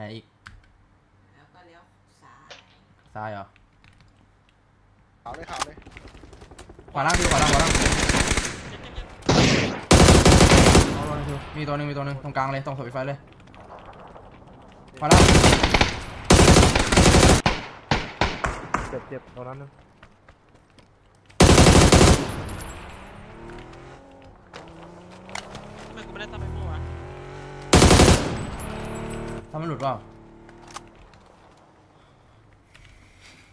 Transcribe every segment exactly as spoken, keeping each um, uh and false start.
ไหนอีกแล้วก็เลี้ยวซ้ายซ้ายเหรอขาวเลยขาวเลยขวาล่างพี่ขวาล่างขวาล่างมีตัวนึงมีตัวนึงตรงกลางเลยตรงสายไฟเลยขวาล่างเจ็บเจ็บตัวนั้นนึงทำมันหลุดเปล่า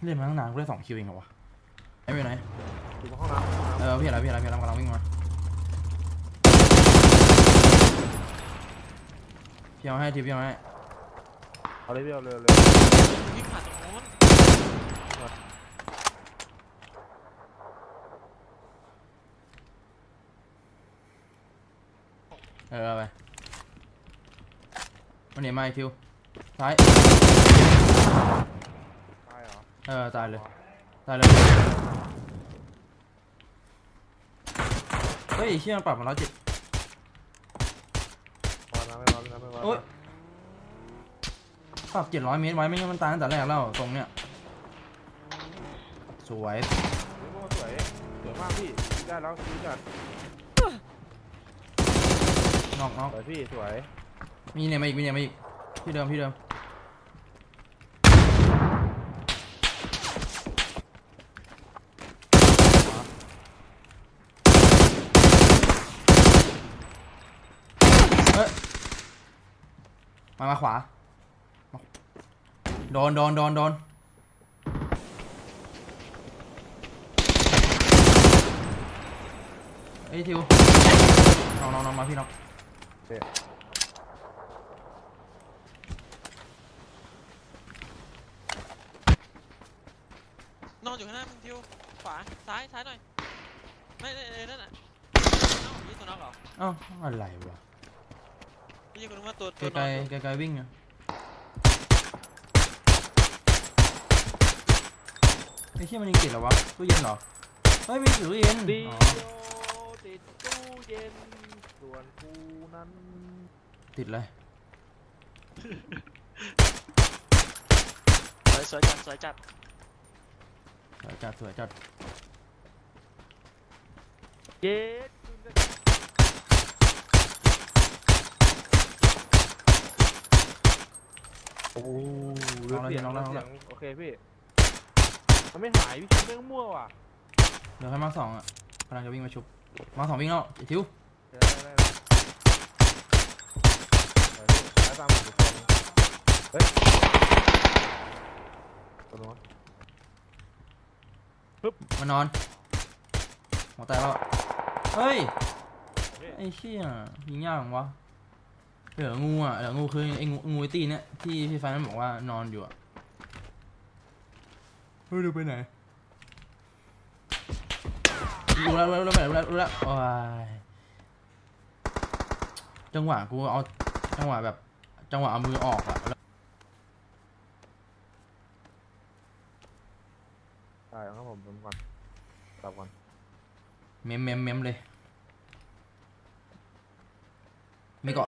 เล่นมาตั้งนานกูได้สองคิวเองเหรอวะไอ้เวรไหนอยู่ห้องน้ำเออพี่อะไรพี่อะไรพี่อะไรกำลังวิ่งมาพี่เอาให้ทีพี่เอาให้เอาเลยพี่เอาเลยเลยวิ่งผ่านตรงนู้นเออไปมันหนีมาอีกคิวซ้ายตายเหรอเออตายเลยตายเลยเฮ้ยเชี่ยปรับมาแล้วจิตรอนะไม่รอนะไม่รอโอ๊ยปรับเจ็ดร้อยเมตรไว้ไม่งั้นมันตายตั้งแต่แรกแล้วตรงเนี้ยสวยสวยสวยมากพี่ได้แล้วซื้อจัดนอกนอกสวยพี่สวยมีเนี่ยมาอีกมีเนี่ยมาอีกที่เดิมที่เดิมเฮ้ยมามาขวาโดนโดนโดนโดนไอ้ทิวน้องน้องน้องมาพี่น้องนอนอยู่ข้างหน้ามึงทิวขวาซ้ายซ้ายหน่อยไม่ได้เลยนั่นน่ะนี่ตัวน้องเหรออ้าวอะไรวะพี่ยังรู้ว่าตัวตัวน้องไกลไกลวิ่งนะไอ้เชี่ยมันยิงติดเหรอวะตู้เย็นเหรอเฮ้ยมีตู้เย็นติดตู้เย็นส่วนกูนั้นติดเลยสวยสวยจัดสวยจัดสวยจัดสวยจัดเย็ดโอ้โหเรื่องเสียงโอเคพี่มันไม่หายพี่เรื่องมั่วว่ะเดี๋ยวให้มาสองอ่ะกำลังจะวิ่งมาชุบมาสองวิ่งแล้วไอ้ทิวตามผมเฮ้ยตัวนอนปึ๊บมานอนหัวแตกแล้วเฮ้ยไอ้เชี่ยยิงยากจังวะเหลืองูอ่ะเหลืองูคือไอ้งูงูตีเนี่ยที่พี่ไฟมันบอกว่านอนอยู่อ่ะไม่รู้ไปไหนรู้แล้วรู้แล้วรู้แล้วรู้แล้วโอ้ยจังหวะกูเอาจังหวะแบบจังหวะเอามือออกอะใช่ครับผมผมก่อนกลับก่อนเมมเมมเมมเลยไม่ก่อน